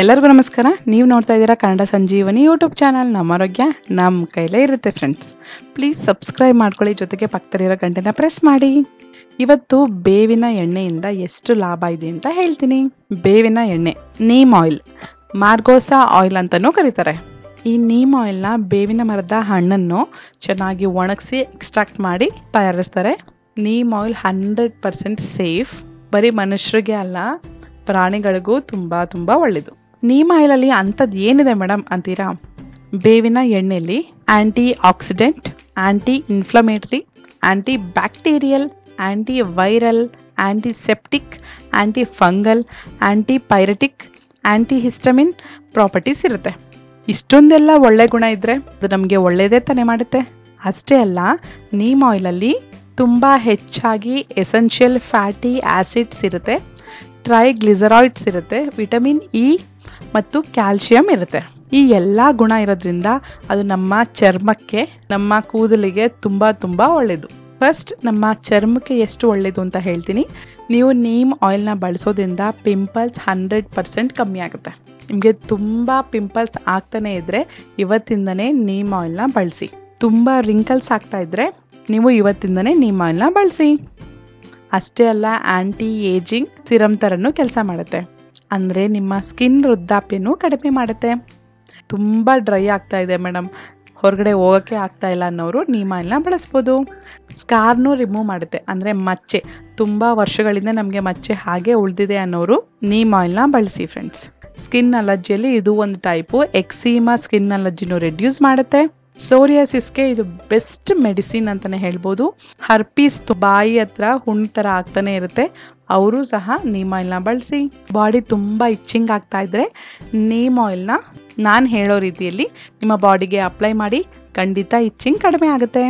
ಎಲ್ಲರಿಗೂ ನಮಸ್ಕಾರ. ನೀವು ನೋಡ್ತಾ ಇದ್ದೀರಾ ಕನ್ನಡ ಸಂಜೀವನಿ ಯೂಟ್ಯೂಬ್ ಚಾನಲ್. ನಮ್ಮ ಆರೋಗ್ಯ ನಮ್ಮ ಕೈಲೇ ಇರುತ್ತೆ ಫ್ರೆಂಡ್ಸ್. ಪ್ಲೀಸ್ ಸಬ್ಸ್ಕ್ರೈಬ್ ಮಾಡ್ಕೊಳ್ಳಿ, ಜೊತೆಗೆ ಪಕ್ಕದಲ್ಲಿರೋ ಗಂಟೆನ ಪ್ರೆಸ್ ಮಾಡಿ. ಇವತ್ತು ಬೇವಿನ ಎಣ್ಣೆಯಿಂದ ಎಷ್ಟು ಲಾಭ ಇದೆ ಅಂತ ಹೇಳ್ತೀನಿ. ಬೇವಿನ ಎಣ್ಣೆ, ನೀಮ್ ಆಯಿಲ್, ಮಾರ್ಗೋಸಾ ಆಯಿಲ್ ಅಂತಲೂ ಕರೀತಾರೆ. ಈ ನೀಮ್ ಆಯಿಲ್ನ ಬೇವಿನ ಮರದ ಹಣ್ಣನ್ನು ಚೆನ್ನಾಗಿ ಒಣಗಿಸಿ ಎಕ್ಸ್ಟ್ರಾಕ್ಟ್ ಮಾಡಿ ತಯಾರಿಸ್ತಾರೆ. Neem oil 100% safe. ಬರೀ ಮನುಷ್ಯರಿಗೆ ಅಲ್ಲ, ಪ್ರಾಣಿಗಳಿಗೂ ತುಂಬ ಒಳ್ಳೆಯದು. ನೀಮ್ ಆಯಿಲಲ್ಲಿ ಅಂಥದ್ದು ಏನಿದೆ ಮೇಡಮ್ ಅಂತೀರಾ? ಬೇವಿನ ಎಣ್ಣೆಯಲ್ಲಿ ಆ್ಯಂಟಿ ಆಕ್ಸಿಡೆಂಟ್, ಆ್ಯಂಟಿ ಇನ್ಫ್ಲಮೇಟರಿ, ಆ್ಯಂಟಿ ಬ್ಯಾಕ್ಟೀರಿಯಲ್, ಆ್ಯಂಟಿ ವೈರಲ್, ಆ್ಯಂಟಿಸೆಪ್ಟಿಕ್, ಆ್ಯಂಟಿ ಫಂಗಲ್, ಆ್ಯಂಟಿ ಪೈರಟಿಕ್, ಆ್ಯಂಟಿ ಹಿಸ್ಟಮಿನ್ ಪ್ರಾಪರ್ಟೀಸ್ ಇರುತ್ತೆ. ಇಷ್ಟೊಂದೆಲ್ಲ ಒಳ್ಳೆ ಗುಣ ಇದ್ದರೆ ಅದು ನಮಗೆ ಒಳ್ಳೆಯದೇ ತಾನೇ ಮಾಡುತ್ತೆ. ಅಷ್ಟೇ ಅಲ್ಲ, ನೀಮ್ ಆಯಿಲಲ್ಲಿ ತುಂಬ ಹೆಚ್ಚಾಗಿ ಎಸೆನ್ಷಿಯಲ್ ಫ್ಯಾಟಿ ಆ್ಯಸಿಡ್ಸ್ ಇರುತ್ತೆ, ಟ್ರೈಗ್ಲಿಸರಾಯ್ಡ್ಸ್ ಇರುತ್ತೆ, ವಿಟಮಿನ್ ಇ ಮತ್ತು ಕ್ಯಾಲ್ಶಿಯಂ ಇರುತ್ತೆ. ಈ ಎಲ್ಲ ಗುಣ ಇರೋದ್ರಿಂದ ಅದು ನಮ್ಮ ಚರ್ಮಕ್ಕೆ, ನಮ್ಮ ಕೂದಲಿಗೆ ತುಂಬ ಒಳ್ಳೆಯದು. ಫಸ್ಟ್ ನಮ್ಮ ಚರ್ಮಕ್ಕೆ ಎಷ್ಟು ಒಳ್ಳೆಯದು ಅಂತ ಹೇಳ್ತೀನಿ. ನೀವು ನೀಮ್ ಆಯಿಲ್ನ ಬಳಸೋದ್ರಿಂದ ಪಿಂಪಲ್ಸ್ 100% ಕಮ್ಮಿ ಆಗುತ್ತೆ. ನಿಮಗೆ ತುಂಬ ಪಿಂಪಲ್ಸ್ ಆಗ್ತಾನೆ ಇದ್ದರೆ ಇವತ್ತಿಂದನೇ ನೀಮ್ ಆಯಿಲ್ನ ಬಳಸಿ. ತುಂಬ ರಿಂಕಲ್ಸ್ ಆಗ್ತಾ ಇದ್ದರೆ ನೀವು ಇವತ್ತಿಂದನೇ ನೀಮ್ ಆಯಿಲ್ನ ಬಳಸಿ. ಅಷ್ಟೇ ಅಲ್ಲ, ಆ್ಯಂಟಿ ಏಜಿಂಗ್ ಸಿರಮ್ ಥರನೂ ಕೆಲಸ ಮಾಡುತ್ತೆ. ಅಂದರೆ ನಿಮ್ಮ ಸ್ಕಿನ್ ವೃದ್ಧಾಪ್ಯನೂ ಕಡಿಮೆ ಮಾಡುತ್ತೆ. ತುಂಬ ಡ್ರೈ ಆಗ್ತಾ ಇದೆ ಮೇಡಮ್, ಹೊರಗಡೆ ಹೋಗೋಕ್ಕೆ ಆಗ್ತಾಯಿಲ್ಲ ಅನ್ನೋರು ನೀಮ್ ಆಯಿಲ್ನ ಬಳಸ್ಬೋದು. ಸ್ಕಾರ್ನೂ ರಿಮೂವ್ ಮಾಡುತ್ತೆ. ಅಂದರೆ ಮಚ್ಚೆ, ತುಂಬ ವರ್ಷಗಳಿಂದ ನಮಗೆ ಮಚ್ಚೆ ಹಾಗೆ ಉಳಿದಿದೆ ಅನ್ನೋರು ನೀಮ್ ಆಯಿಲ್ನ ಬಳಸಿ ಫ್ರೆಂಡ್ಸ್. ಸ್ಕಿನ್ ಅಲರ್ಜಿಯಲ್ಲಿ ಇದು ಒಂದು ಟೈಪು. ಎಕ್ಸೀಮಾ ಸ್ಕಿನ್ ಅಲರ್ಜಿನೂ ರೆಡ್ಯೂಸ್ ಮಾಡುತ್ತೆ. ಸೋರಿಯಾಸಿಸ್ಗೆ ಇದು ಬೆಸ್ಟ್ ಮೆಡಿಸಿನ್ ಅಂತಲೇ ಹೇಳ್ಬೋದು. ಹರ್ಪೀಸ್ ಬಾಯಿ ಹತ್ರ ಹುಣ್ಣು ಥರ ಆಗ್ತಾನೆ ಇರುತ್ತೆ, ಅವರು ಸಹ ನೀಮ್ ಆಯಿಲ್ನ ಬಳಸಿ. ಬಾಡಿ ತುಂಬ ಇಚ್ಚಿಂಗ್ ಆಗ್ತಾ ಇದ್ದರೆ ನೀಮ್ ಆಯಿಲ್ನ ನಾನು ಹೇಳೋ ರೀತಿಯಲ್ಲಿ ನಿಮ್ಮ ಬಾಡಿಗೆ ಅಪ್ಲೈ ಮಾಡಿ. ಖಂಡಿತ ಇಚ್ಚಿಂಗ್ ಕಡಿಮೆ ಆಗುತ್ತೆ,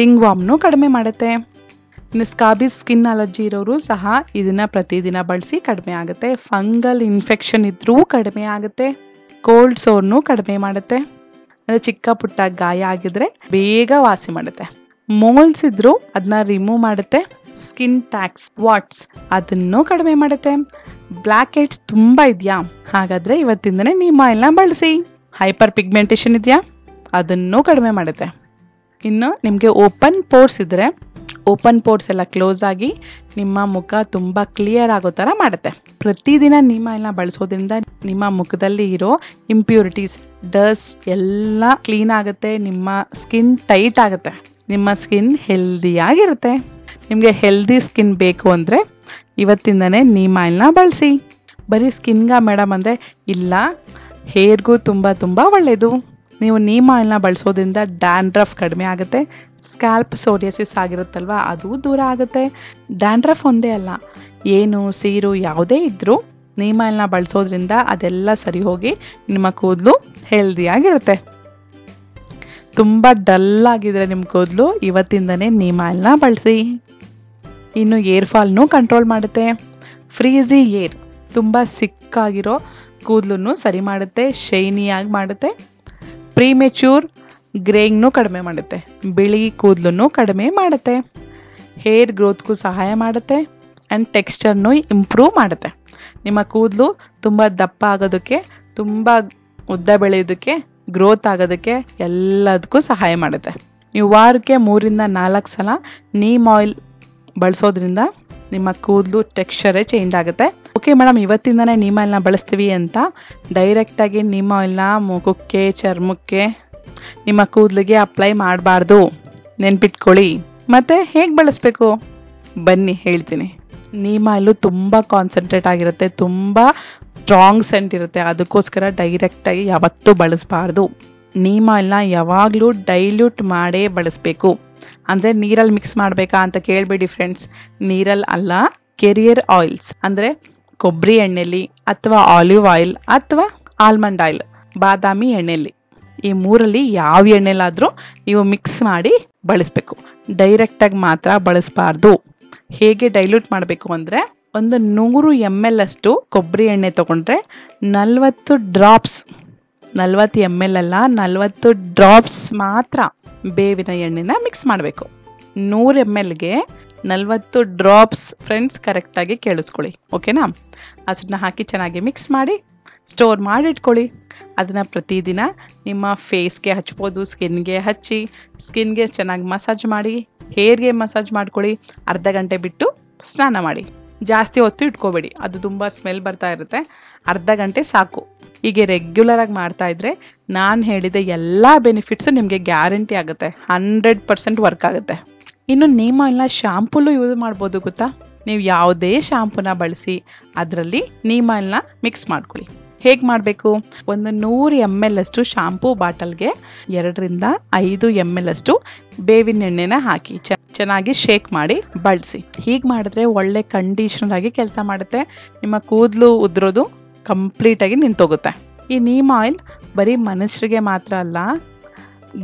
ರಿಂಗ್ ವಾಮ್ನೂ ಕಡಿಮೆ ಮಾಡುತ್ತೆ. ಇನ್ನು ಸ್ಕಾಬಿಸ್ ಸ್ಕಿನ್ ಅಲರ್ಜಿ ಇರೋರು ಸಹ ಇದನ್ನು ಪ್ರತಿದಿನ ಬಳಸಿ ಕಡಿಮೆ ಆಗುತ್ತೆ. ಫಂಗಲ್ ಇನ್ಫೆಕ್ಷನ್ ಇದ್ರೂ ಕಡಿಮೆ ಆಗುತ್ತೆ. ಕೋಲ್ಡ್ ಸೋರ್ನೂ ಕಡಿಮೆ ಮಾಡುತ್ತೆ. ಚಿಕ್ಕ ಪುಟ್ಟ ಗಾಯ ಆಗಿದ್ರೆ ಬೇಗ ವಾಸಿ ಮಾಡುತ್ತೆ. ಮೋಲ್ಸ್ ಇದ್ರೂ ಅದನ್ನ ರಿಮೂವ್ ಮಾಡುತ್ತೆ. ಸ್ಕಿನ್ ಟ್ಯಾಕ್ಸ್, ವಾಟ್ಸ್ ಅದನ್ನು ಕಡಿಮೆ ಮಾಡುತ್ತೆ. ಬ್ಲ್ಯಾಕ್ ಹೆಡ್ಸ್ ತುಂಬಾ ಇದೆಯಾ? ಹಾಗಾದ್ರೆ ಇವತ್ತಿಂದನೇ ನೀಮ್ ಆಯಿಲ್ನ ಬಳಸಿ. ಹೈಪರ್ ಪಿಗ್ಮೆಂಟೇಷನ್ ಇದೆಯಾ? ಅದನ್ನು ಕಡಿಮೆ ಮಾಡುತ್ತೆ. ಇನ್ನು ನಿಮಗೆ ಓಪನ್ ಪೋರ್ಸ್ ಇದ್ರೆ ಓಪನ್ ಪೋರ್ಸ್ ಎಲ್ಲ ಕ್ಲೋಸ್ ಆಗಿ ನಿಮ್ಮ ಮುಖ ತುಂಬ ಕ್ಲಿಯರ್ ಆಗೋ ಥರ ಮಾಡುತ್ತೆ. ಪ್ರತಿದಿನ ನೀಮ್ ಆಯಿಲ್ನ ಬಳಸೋದ್ರಿಂದ ನಿಮ್ಮ ಮುಖದಲ್ಲಿ ಇರೋ ಇಂಪ್ಯೂರಿಟೀಸ್, ಡಸ್ಟ್ ಎಲ್ಲ ಕ್ಲೀನ್ ಆಗುತ್ತೆ. ನಿಮ್ಮ ಸ್ಕಿನ್ ಟೈಟ್ ಆಗುತ್ತೆ, ನಿಮ್ಮ ಸ್ಕಿನ್ ಹೆಲ್ದಿಯಾಗಿರುತ್ತೆ. ನಿಮಗೆ ಹೆಲ್ದಿ ಸ್ಕಿನ್ ಬೇಕು ಅಂದರೆ ಇವತ್ತಿಂದನೇ ನೀಮ್ ಆಯಿಲ್ನ ಬಳಸಿ. ಬರೀ ಸ್ಕಿನ್ಗಾ ಮೇಡಮ್ ಅಂದರೆ ಇಲ್ಲ, ಹೇರ್ಗೂ ತುಂಬ ಒಳ್ಳೆಯದು. ನೀವು ನೀಮ್ ಆಯಿಲ್ನ ಬಳಸೋದ್ರಿಂದ ಡ್ಯಾಂಡ್ರಫ್ ಕಡಿಮೆ ಆಗುತ್ತೆ. ಸ್ಕ್ಯಾಲ್ಪ್ ಸೋರಿಯಸಿಸ್ ಆಗಿರುತ್ತಲ್ವ, ಅದು ದೂರ ಆಗುತ್ತೆ. ಡ್ಯಾಂಡ್ರಫ್ ಒಂದೇ ಅಲ್ಲ, ಏನು ಸೀರು ಯಾವುದೇ ಇದ್ದರೂ ನೀಮ್ ಆಯಿಲ್ನ ಬಳಸೋದ್ರಿಂದ ಅದೆಲ್ಲ ಸರಿ ಹೋಗಿ ನಿಮ್ಮ ಕೂದಲು ಹೆಲ್ದಿಯಾಗಿರುತ್ತೆ. ತುಂಬ ಡಲ್ ಆಗಿದ್ರೆ ನಿಮ್ಮ ಕೂದಲು ಇವತ್ತಿಂದನೇ ನೀಮ್ ಆಯಿಲ್ನ ಬಳಸಿ. ಇನ್ನು ಏರ್ ಫಾಲ್ನೂ ಕಂಟ್ರೋಲ್ ಮಾಡುತ್ತೆ. ಫ್ರೀಜಿ ಏರ್, ತುಂಬ ಸಿಕ್ಕಾಗಿರೋ ಕೂದಲನ್ನು ಸರಿ ಮಾಡುತ್ತೆ, ಶೈನಿಯಾಗಿ ಮಾಡುತ್ತೆ. ಪ್ರೀಮೆಚ್ಯೂರ್ ಗ್ರೇಯಿಂಗ್ನೂ ಕಡಿಮೆ ಮಾಡುತ್ತೆ, ಬಿಳಿ ಕೂದಲನ್ನು ಕಡಿಮೆ ಮಾಡುತ್ತೆ. ಹೇರ್ ಗ್ರೋತ್ಗೂ ಸಹಾಯ ಮಾಡುತ್ತೆ ಆ್ಯಂಡ್ ಟೆಕ್ಸ್ಚರ್ನೂ ಇಂಪ್ರೂವ್ ಮಾಡುತ್ತೆ. ನಿಮ್ಮ ಕೂದಲು ತುಂಬ ದಪ್ಪ ಆಗೋದಕ್ಕೆ, ತುಂಬ ಉದ್ದ ಬೆಳೆಯೋದಕ್ಕೆ, ಗ್ರೋತ್ ಆಗೋದಕ್ಕೆ ಎಲ್ಲದಕ್ಕೂ ಸಹಾಯ ಮಾಡುತ್ತೆ. ನೀವು ವಾರಕ್ಕೆ 3-4 ಸಲ ನೀಮ್ ಆಯಿಲ್ ಬಳಸೋದ್ರಿಂದ ನಿಮ್ಮ ಕೂದಲು ಟೆಕ್ಸ್ಚರೇ ಚೇಂಜ್ ಆಗುತ್ತೆ. ಓಕೆ ಮೇಡಮ್, ಇವತ್ತಿಂದನೇ ನೀಮ್ ಆಯಿಲ್ನ ಬಳಸ್ತೀವಿ ಅಂತ ಡೈರೆಕ್ಟಾಗಿ ನೀಮ್ ಆಯಿಲ್ನ ಮುಖಕ್ಕೆ, ಚರ್ಮಕ್ಕೆ, ನಿಮ್ಮ ಕೂದಲಿಗೆ ಅಪ್ಲೈ ಮಾಡಬಾರ್ದು, ನೆನ್ಪಿಟ್ಕೊಳ್ಳಿ. ಮತ್ತು ಹೇಗೆ ಬಳಸಬೇಕು ಬನ್ನಿ ಹೇಳ್ತೀನಿ. ನೀಮ್ ಆಯಿಲು ತುಂಬ ಕಾನ್ಸಂಟ್ರೇಟ್ ಆಗಿರುತ್ತೆ, ತುಂಬ ಸ್ಟ್ರಾಂಗ್ ಸೆಂಟ್ ಇರುತ್ತೆ. ಅದಕ್ಕೋಸ್ಕರ ಡೈರೆಕ್ಟಾಗಿ ಯಾವತ್ತೂ ಬಳಸಬಾರ್ದು. ನೀಮ್ ಆಯಿಲ್ನ ಯಾವಾಗಲೂ ಡೈಲ್ಯೂಟ್ ಮಾಡೇ ಬಳಸಬೇಕು. ಅಂದರೆ ನೀರಲ್ಲಿ ಮಿಕ್ಸ್ ಮಾಡಬೇಕಾ ಅಂತ ಕೇಳಬೇಡಿ ಫ್ರೆಂಡ್ಸ್. ನೀರಲ್ಲಿ ಅಲ್ಲ, ಕೆರಿಯರ್ ಆಯಿಲ್ಸ್ ಅಂದರೆ ಕೊಬ್ಬರಿ ಎಣ್ಣೆಯಲ್ಲಿ, ಅಥವಾ ಆಲಿವ್ ಆಯಿಲ್, ಅಥವಾ ಆಲ್ಮಂಡ್ ಆಯಿಲ್, ಬಾದಾಮಿ ಎಣ್ಣೆಯಲ್ಲಿ, ಈ ಮೂರಲ್ಲಿ ಯಾವ ಎಣ್ಣೆಲಾದರೂ ನೀವು ಮಿಕ್ಸ್ ಮಾಡಿ ಬಳಸಬೇಕು. ಡೈರೆಕ್ಟಾಗಿ ಮಾತ್ರ ಬಳಸಬಾರ್ದು. ಹೇಗೆ ಡೈಲ್ಯೂಟ್ ಮಾಡಬೇಕು ಅಂದರೆ, ಒಂದು 100 ml ಅಷ್ಟು ಕೊಬ್ಬರಿ ಎಣ್ಣೆ ತೊಗೊಂಡ್ರೆ 40 drops 40 ml ಅಲ್ಲ 40 ಡ್ರಾಪ್ಸ್ ಮಾತ್ರ ಬೇವಿನ ಎಣ್ಣೆನ ಮಿಕ್ಸ್ ಮಾಡಬೇಕು. 100 ml ಗೆ 40 ಡ್ರಾಪ್ಸ್ ಫ್ರೆಂಡ್ಸ್ ಕರೆಕ್ಟ್ ಆಗಿ ಕೇಳಿಸ್ಕೊಳ್ಳಿ ಓಕೆನಾ. ಅದನ್ನ ಹಾಕಿ ಚೆನ್ನಾಗಿ ಮಿಕ್ಸ್ ಮಾಡಿ ಸ್ಟೋರ್ ಮಾಡಿ ಇಟ್ಕೊಳ್ಳಿ. ಅದನ್ನ ಪ್ರತಿದಿನ ನಿಮ್ಮ ಫೇಸ್ಗೆ ಹಚ್ಚಬಹುದು, ಸ್ಕಿನ್ಗೆ ಹಚ್ಚಿ ಸ್ಕಿನ್ಗೆ ಚೆನ್ನಾಗಿ ಮಸಾಜ್ ಮಾಡಿ, ಹೇರ್ಗೆ ಮಸಾಜ್ ಮಾಡ್ಕೊಳ್ಳಿ. ಅರ್ಧ ಗಂಟೆ ಬಿಟ್ಟು ಸ್ನಾನ ಮಾಡಿ, ಜಾಸ್ತಿ ಹೊತ್ತು ಇಟ್ಕೋಬೇಡಿ, ಅದು ತುಂಬ ಸ್ಮೆಲ್ ಬರ್ತಾ ಇರುತ್ತೆ. ಅರ್ಧ ಗಂಟೆ ಸಾಕು. ಹೀಗೆ ರೆಗ್ಯುಲರಾಗಿ ಮಾಡ್ತಾ ಇದ್ರೆ ನಾನು ಹೇಳಿದ ಎಲ್ಲ ಬೆನಿಫಿಟ್ಸು ನಿಮಗೆ ಗ್ಯಾರಂಟಿ ಆಗುತ್ತೆ, 100% ವರ್ಕ್ ಆಗುತ್ತೆ. ಇನ್ನು ನೀಮ್ ಆಯಿಲ್ನ ಶಾಂಪೂಲು ಯೂಸ್ ಮಾಡ್ಬೋದು ಗೊತ್ತಾ. ನೀವು ಯಾವುದೇ ಶಾಂಪೂನ ಬಳಸಿ ಅದರಲ್ಲಿ ನೀಮ್ ಆಯಿಲ್ನ ಮಿಕ್ಸ್ ಮಾಡ್ಕೊಳ್ಳಿ. ಹೇಗೆ ಮಾಡಬೇಕು? ಒಂದು 100 ml ಅಷ್ಟು ಶಾಂಪೂ ಬಾಟಲ್ಗೆ 2 ರಿಂದ 5 ml ಅಷ್ಟು ಬೇವಿನ ಎಣ್ಣೆನ ಹಾಕಿ ಚೆನ್ನಾಗಿ ಶೇಕ್ ಮಾಡಿ ಬಳಸಿ. ಹೀಗೆ ಮಾಡಿದ್ರೆ ಒಳ್ಳೆ ಕಂಡೀಷನರ್ ಆಗಿ ಕೆಲಸ ಮಾಡುತ್ತೆ. ನಿಮ್ಮ ಕೂದಲು ಉದ್ರೋದು ಕಂಪ್ಲೀಟಾಗಿ ನಿಂತೋಗುತ್ತೆ. ಈ ನೀಮ್ ಆಯಿಲ್ ಬರೀ ಮನುಷ್ಯರಿಗೆ ಮಾತ್ರ ಅಲ್ಲ,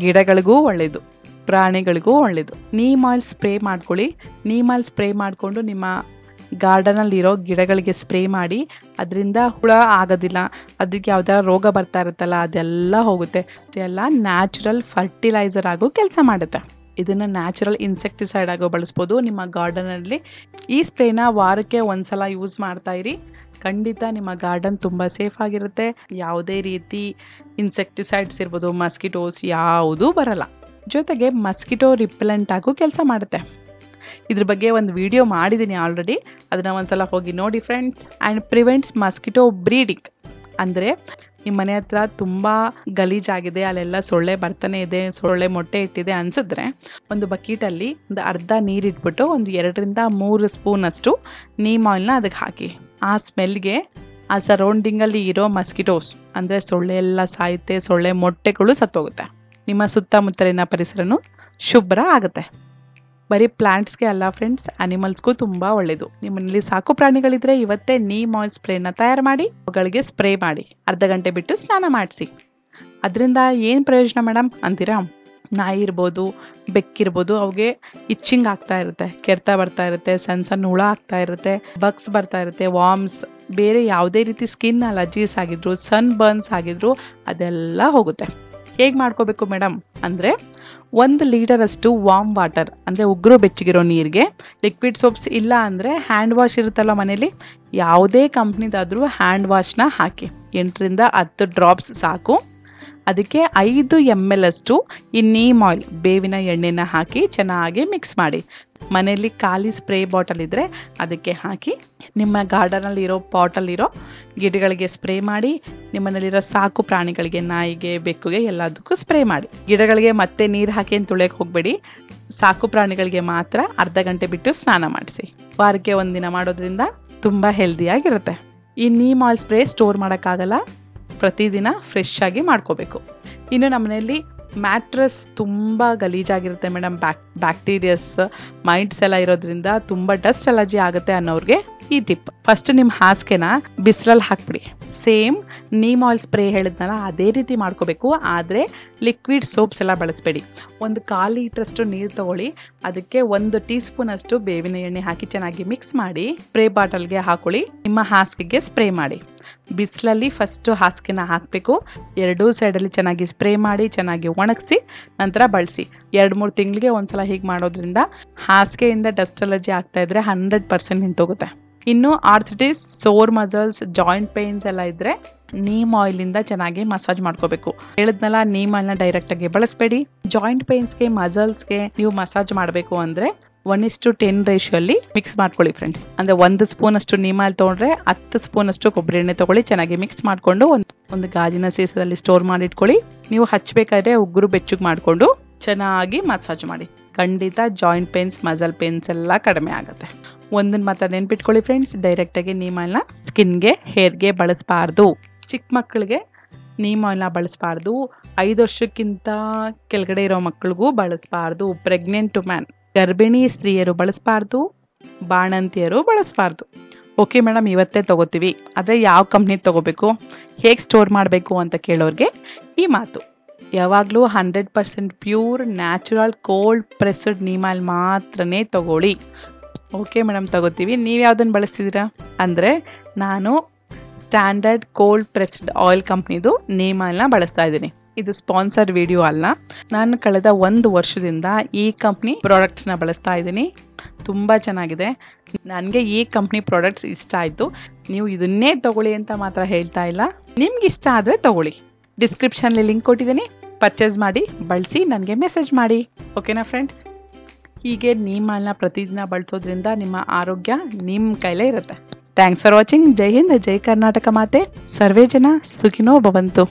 ಗಿಡಗಳಿಗೂ ಒಳ್ಳೆಯದು, ಪ್ರಾಣಿಗಳಿಗೂ ಒಳ್ಳೆಯದು. ನೀಮ್ ಆಯಿಲ್ ಸ್ಪ್ರೇ ಮಾಡ್ಕೊಳ್ಳಿ. ನೀಮ್ ಆಯಿಲ್ ಸ್ಪ್ರೇ ಮಾಡಿಕೊಂಡು ನಿಮ್ಮ ಗಾರ್ಡನಲ್ಲಿರೋ ಗಿಡಗಳಿಗೆ ಸ್ಪ್ರೇ ಮಾಡಿ, ಅದರಿಂದ ಹುಳ ಆಗೋದಿಲ್ಲ, ಅದಕ್ಕೆ ಯಾವ್ದಾರ ರೋಗ ಬರ್ತಾ ಇರುತ್ತಲ್ಲ ಅದೆಲ್ಲ ಹೋಗುತ್ತೆ. ಇದೆಲ್ಲ ನ್ಯಾಚುರಲ್ ಫರ್ಟಿಲೈಸರ್ ಆಗೋ ಕೆಲಸ ಮಾಡುತ್ತೆ. ಇದನ್ನು ನ್ಯಾಚುರಲ್ ಇನ್ಸೆಕ್ಟಿಸೈಡ್ ಆಗೋ ಬಳಸ್ಬೋದು ನಿಮ್ಮ ಗಾರ್ಡನಲ್ಲಿ. ಈ ಸ್ಪ್ರೇನ ವಾರಕ್ಕೆ ಒಂದ್ಸಲ ಯೂಸ್ ಮಾಡ್ತಾಯಿರಿ, ಖಂಡಿತ ನಿಮ್ಮ ಗಾರ್ಡನ್ ತುಂಬ ಸೇಫಾಗಿರುತ್ತೆ. ಯಾವುದೇ ರೀತಿ ಇನ್ಸೆಕ್ಟಿಸೈಡ್ಸ್ ಇರ್ಬೋದು, ಮಸ್ಕಿಟೋಸ್ ಯಾವುದೂ ಬರಲ್ಲ. ಜೊತೆಗೆ ಮಸ್ಕಿಟೋ ರಿಪೆಲೆಂಟ್ ಆಗೋ ಕೆಲಸ ಮಾಡುತ್ತೆ. ಇದ್ರ ಬಗ್ಗೆ ಒಂದು ವಿಡಿಯೋ ಮಾಡಿದ್ದೀನಿ ಆಲ್ರೆಡಿ, ಅದನ್ನು ಒಂದ್ಸಲ ಹೋಗಿ ನೋಡಿ friends. And prevents mosquito breeding. ಅಂದರೆ ನಿಮ್ಮ ಮನೆ ಹತ್ರ ತುಂಬ ಗಲೀಜಾಗಿದೆ, ಅಲ್ಲೆಲ್ಲ ಸೊಳ್ಳೆ ಬರ್ತಾನೆ ಇದೆ, ಸೊಳ್ಳೆ ಮೊಟ್ಟೆ ಇಟ್ಟಿದೆ ಅನಿಸಿದ್ರೆ ಒಂದು ಬಕೀಟಲ್ಲಿ ಒಂದು ಅರ್ಧ ನೀರಿಟ್ಬಿಟ್ಟು ಒಂದು 2 ರಿಂದ 3 ಸ್ಪೂನಷ್ಟು ನೀಮ್ ಆಯಿಲ್ನ ಅದಕ್ಕೆ ಹಾಕಿ. ಆ ಸ್ಮೆಲ್ಗೆ ಆ ಸರೌಂಡಿಂಗಲ್ಲಿ ಇರೋ ಮಸ್ಕಿಟೋಸ್ ಅಂದರೆ ಸೊಳ್ಳೆ ಎಲ್ಲ ಸಾಯುತ್ತೆ, ಸೊಳ್ಳೆ ಮೊಟ್ಟೆಗಳು ಸತ್ತೋಗುತ್ತೆ, ನಿಮ್ಮ ಸುತ್ತಮುತ್ತಲಿನ ಪರಿಸರನೂ ಶುಭ್ರ ಆಗುತ್ತೆ. ಬರೀ ಪ್ಲಾಂಟ್ಸ್ಗೆ ಅಲ್ಲ ಫ್ರೆಂಡ್ಸ್, ಅನಿಮಲ್ಸ್ಗೂ ತುಂಬ ಒಳ್ಳೆಯದು. ನಿಮ್ಮಲ್ಲಿ ಸಾಕು ಪ್ರಾಣಿಗಳಿದ್ರೆ ಇವತ್ತೇ ನೀಮ್ ಆಯಿಲ್ ಸ್ಪ್ರೇನ ತಯಾರು ಮಾಡಿ ಅವುಗಳಿಗೆ ಸ್ಪ್ರೇ ಮಾಡಿ ಅರ್ಧ ಗಂಟೆ ಬಿಟ್ಟು ಸ್ನಾನ ಮಾಡಿಸಿ. ಅದರಿಂದ ಏನು ಪ್ರಯೋಜನ ಮೇಡಮ್ ಅಂತೀರಾ? ನಾಯಿ ಇರ್ಬೋದು, ಬೆಕ್ಕಿರ್ಬೋದು, ಅವುಗೆ ಇಚ್ಚಿಂಗ್ ಆಗ್ತಾ ಇರುತ್ತೆ, ಕೆರೆತ ಬರ್ತಾ ಇರುತ್ತೆ, ಸಣ್ಣ ಹುಳ ಆಗ್ತಾ ಇರುತ್ತೆ, ಬಗ್ಸ್ ಬರ್ತಾ ಇರುತ್ತೆ, ವಾಮ್ಸ್, ಬೇರೆ ಯಾವುದೇ ರೀತಿ ಸ್ಕಿನ್ ಅಲರ್ಜೀಸ್ ಆಗಿದ್ರು, ಸನ್ ಬರ್ನ್ಸ್ ಆಗಿದ್ರು ಅದೆಲ್ಲ ಹೋಗುತ್ತೆ. ಹೇಗೆ ಮಾಡ್ಕೋಬೇಕು ಮೇಡಮ್ ಅಂದರೆ 1 ಲೀಟರಷ್ಟು ವಾಮ್ ವಾಟರ್ ಅಂದರೆ ಉಗುರು ಬೆಚ್ಚಗಿರೋ ನೀರಿಗೆ, ಲಿಕ್ವಿಡ್ ಸೋಪ್ಸ್ ಇಲ್ಲ ಅಂದರೆ ಹ್ಯಾಂಡ್ ವಾಶ್ ಇರುತ್ತಲ್ಲ ಮನೇಲಿ, ಯಾವುದೇ ಕಂಪ್ನಿದಾದರೂ ಹ್ಯಾಂಡ್ ವಾಶ್ನ ಹಾಕಿ. 8 ರಿಂದ 10 ಡ್ರಾಪ್ಸ್ ಸಾಕು. ಅದಕ್ಕೆ 5 ml ಅಷ್ಟು ಈ ನೀಮ್ ಆಯಿಲ್ ಬೇವಿನ ಎಣ್ಣೆನ ಹಾಕಿ ಚೆನ್ನಾಗಿ ಮಿಕ್ಸ್ ಮಾಡಿ. ಮನೆಯಲ್ಲಿ ಖಾಲಿ ಸ್ಪ್ರೇ ಬಾಟಲ್ ಇದ್ದರೆ ಅದಕ್ಕೆ ಹಾಕಿ, ನಿಮ್ಮ ಗಾರ್ಡನಲ್ಲಿರೋ ಪಾಟಲ್ಲಿರೋ ಗಿಡಗಳಿಗೆ ಸ್ಪ್ರೇ ಮಾಡಿ, ನಿಮ್ಮನೇಲಿರೋ ಸಾಕು ಪ್ರಾಣಿಗಳಿಗೆ, ನಾಯಿಗೆ, ಬೆಕ್ಕುಗೆ ಎಲ್ಲದಕ್ಕೂ ಸ್ಪ್ರೇ ಮಾಡಿ. ಗಿಡಗಳಿಗೆ ಮತ್ತೆ ನೀರು ಹಾಕಿ ಅಂತ ತುಳಿಯೋಕ್ಕೆ ಹೋಗಬೇಡಿ, ಸಾಕು ಪ್ರಾಣಿಗಳಿಗೆ ಮಾತ್ರ ಅರ್ಧ ಗಂಟೆ ಬಿಟ್ಟು ಸ್ನಾನ ಮಾಡಿಸಿ. ವಾರಕ್ಕೆ ಒಂದಿನ ಮಾಡೋದ್ರಿಂದ ತುಂಬ ಹೆಲ್ದಿಯಾಗಿರುತ್ತೆ. ಈ ನೀಮ್ ಆಯಿಲ್ ಸ್ಪ್ರೇ ಸ್ಟೋರ್ ಮಾಡೋಕ್ಕಾಗಲ್ಲ, ಪ್ರತಿದಿನ ಫ್ರೆಶ್ ಆಗಿ ಮಾಡ್ಕೋಬೇಕು. ಇನ್ನು ನಮ್ಮನೆಯಲ್ಲಿ ಮ್ಯಾಟ್ರೆಸ್ ತುಂಬ ಗಲೀಜಾಗಿರುತ್ತೆ ಮೇಡಮ್, ಬ್ಯಾಕ್ಟೀರಿಯಸ್ ಮೈಟ್ಸ್ ಎಲ್ಲ ಇರೋದ್ರಿಂದ ತುಂಬ ಡಸ್ಟ್ ಅಲರ್ಜಿ ಆಗುತ್ತೆ ಅನ್ನೋರಿಗೆ ಈ ಟಿಪ್. ಫಸ್ಟ್ ನಿಮ್ಮ ಹಾಸಿಗೆನ ಬಿಸಿಲಲ್ಲಿ ಹಾಕ್ಬಿಡಿ. ಸೇಮ್ ನೀಮ್ ಆಯಿಲ್ ಸ್ಪ್ರೇ ಹೇಳಿದ್ನಲ್ಲ ಅದೇ ರೀತಿ ಮಾಡ್ಕೋಬೇಕು, ಆದರೆ ಲಿಕ್ವಿಡ್ ಸೋಪ್ಸ್ ಎಲ್ಲ ಬಳಸಬೇಡಿ. ಒಂದು 1/4 ಲೀಟ್ರಷ್ಟು ನೀರು ತೊಗೊಳ್ಳಿ, ಅದಕ್ಕೆ 1 ಟೀ ಸ್ಪೂನಷ್ಟು ಬೇವಿನ ಎಣ್ಣೆ ಹಾಕಿ ಚೆನ್ನಾಗಿ ಮಿಕ್ಸ್ ಮಾಡಿ ಸ್ಪ್ರೇ ಬಾಟಲ್ಗೆ ಹಾಕೊಳ್ಳಿ, ನಿಮ್ಮ ಹಾಸಿಗೆಗೆ ಸ್ಪ್ರೇ ಮಾಡಿ. ಬಿಸಿಲಲ್ಲಿ ಫಸ್ಟು ಹಾಸಿಗೆನ ಹಾಕಬೇಕು, 2 ಸೈಡಲ್ಲಿ ಚೆನ್ನಾಗಿ ಸ್ಪ್ರೇ ಮಾಡಿ ಚೆನ್ನಾಗಿ ಒಣಗಿಸಿ ನಂತರ ಬಳಸಿ. 2-3 ತಿಂಗಳಿಗೆ ಒಂದ್ಸಲ ಹೀಗೆ ಮಾಡೋದ್ರಿಂದ ಹಾಸಿಗೆಯಿಂದ ಡಸ್ಟ್ ಅಲರ್ಜಿ ಆಗ್ತಾ ಇದ್ರೆ 100% ನಿಂತೋಗುತ್ತೆ. ಇನ್ನು arthritis, sore muscles, joint pains ಎಲ್ಲ ಇದ್ದರೆ ನೀಮ್ ಆಯಿಲಿಂದ ಚೆನ್ನಾಗಿ ಮಸಾಜ್ ಮಾಡ್ಕೋಬೇಕು. ಹೇಳಿದ್ನಲ್ಲ ನೀಮ್ ಆಯಿಲ್ನ ಡೈರೆಕ್ಟಾಗಿ ಬಳಸಬೇಡಿ. ಜಾಯಿಂಟ್ ಪೇನ್ಸ್ಗೆ, ಮಸಲ್ಸ್ಗೆ ನೀವು ಮಸಾಜ್ ಮಾಡಬೇಕು ಅಂದರೆ 1:10 ರೇಷಿಯೋಲ್ಲಿ ಮಿಕ್ಸ್ ಮಾಡ್ಕೊಳ್ಳಿ ಫ್ರೆಂಡ್ಸ್. ಅಂದರೆ 1 ಸ್ಪೂನಷ್ಟು ನೀಮ್ ಆಯಿಲ್ ತೊಗೊಂಡ್ರೆ 10 ಸ್ಪೂನಷ್ಟು ಕೊಬ್ಬರಿ ಎಣ್ಣೆ ತೊಗೊಳ್ಳಿ, ಚೆನ್ನಾಗಿ ಮಿಕ್ಸ್ ಮಾಡಿಕೊಂಡು ಒಂದು ಗಾಜಿನ ಸೀಸದಲ್ಲಿ ಸ್ಟೋರ್ ಮಾಡಿಟ್ಕೊಳ್ಳಿ. ನೀವು ಹಚ್ಚಬೇಕಾದ್ರೆ ಉಗುರು ಬೆಚ್ಚಗೆ ಮಾಡಿಕೊಂಡು ಚೆನ್ನಾಗಿ ಮಸಾಜ್ ಮಾಡಿ. ಖಂಡಿತ ಜಾಯಿಂಟ್ ಪೇನ್ಸ್, ಮಸಲ್ ಪೇನ್ಸ್ ಎಲ್ಲ ಕಡಿಮೆ ಆಗುತ್ತೆ. ಒಂದನ್ನು ಮಾತ್ರ ನೆನ್ಪಿಟ್ಕೊಳ್ಳಿ ಫ್ರೆಂಡ್ಸ್, ಡೈರೆಕ್ಟಾಗಿ ನೀಮ್ ಆಯಿಲ್ನ ಸ್ಕಿನ್ಗೆ, ಹೇರ್ಗೆ ಬಳಸಬಾರ್ದು. ಚಿಕ್ಕ ಮಕ್ಕಳಿಗೆ ನೀಮ್ ಆಯಿಲ್ನ ಬಳಸಬಾರ್ದು. 5 ವರ್ಷಕ್ಕಿಂತ ಕೆಳಗಡೆ ಇರೋ ಮಕ್ಕಳಿಗೂ ಬಳಸಬಾರ್ದು. ಪ್ರೆಗ್ನೆಂಟ್ ಮ್ಯಾನ್, ಗರ್ಭಿಣಿ ಸ್ತ್ರೀಯರು ಬಳಸಬಾರ್ದು, ಬಾಣಂತಿಯರು ಬಳಸಬಾರ್ದು. ಓಕೆ ಮೇಡಮ್ ಇವತ್ತೇ ತೊಗೋತೀವಿ, ಆದರೆ ಯಾವ ಕಂಪ್ನಿ ತೊಗೋಬೇಕು, ಹೇಗೆ ಸ್ಟೋರ್ ಮಾಡಬೇಕು ಅಂತ ಕೇಳೋರಿಗೆ ಈ ಮಾತು. ಯಾವಾಗಲೂ 100% pure natural cold pressed neem oil ಮಾತ್ರ ತೊಗೊಳ್ಳಿ. ಓಕೆ ಮೇಡಮ್ ತೊಗೋತೀವಿ, ನೀವು ಯಾವುದನ್ನು ಬಳಸ್ತಿದ್ದೀರಾ ಅಂದರೆ ನಾನು ಸ್ಟ್ಯಾಂಡರ್ಡ್ ಕೋಲ್ಡ್ ಪ್ರೆಸ್ಡ್ ಆಯಿಲ್ ಕಂಪ್ನಿದು ನೇಮ್ ಆಯಿಲ್ನ ಬಳಸ್ತಾ ಇದ್ದೀನಿ. ಇದು ಸ್ಪಾನ್ಸರ್ಡ್ ವಿಡಿಯೋ ಅಲ್ಲ. ನಾನು ಕಳೆದ ಒಂದು ವರ್ಷದಿಂದ ಈ ಕಂಪ್ನಿ ಪ್ರಾಡಕ್ಟ್ಸ್ನ ಬಳಸ್ತಾ ಇದ್ದೀನಿ. ತುಂಬ ಚೆನ್ನಾಗಿದೆ. ನನಗೆ ಈ ಕಂಪ್ನಿ ಪ್ರಾಡಕ್ಟ್ಸ್ ಇಷ್ಟ ಆಯಿತು. ನೀವು ಇದನ್ನೇ ತಗೊಳ್ಳಿ ಅಂತ ಮಾತ್ರ ಹೇಳ್ತಾ ಇಲ್ಲ, ನಿಮ್ಗೆ ಇಷ್ಟ ಆದರೆ ತಗೊಳ್ಳಿ. ಡಿಸ್ಕ್ರಿಪ್ಷನಲ್ಲಿ ಲಿಂಕ್ ಕೊಟ್ಟಿದ್ದೀನಿ, ಪರ್ಚೇಸ್ ಮಾಡಿ, ಬಳಸಿ, ನನಗೆ ಮೆಸೇಜ್ ಮಾಡಿ. ಓಕೆನಾ ಫ್ರೆಂಡ್ಸ್? ಹೀಗೆ ನೀಮ್ ಆಯಿಲ್ನ ಪ್ರತಿದಿನ ಬಳಸೋದ್ರಿಂದ ನಿಮ್ಮ ಆರೋಗ್ಯ ನಿಮ್ಮ ಕೈಲೇ ಇರುತ್ತೆ. Thanks for watching. ಜೈ ಹಿಂದ್, ಜೈ ಕರ್ನಾಟಕ ಮಾತೆ. ಸರ್ವೇ ಜನ ಸುಖಿನೋ ಭವಂತು.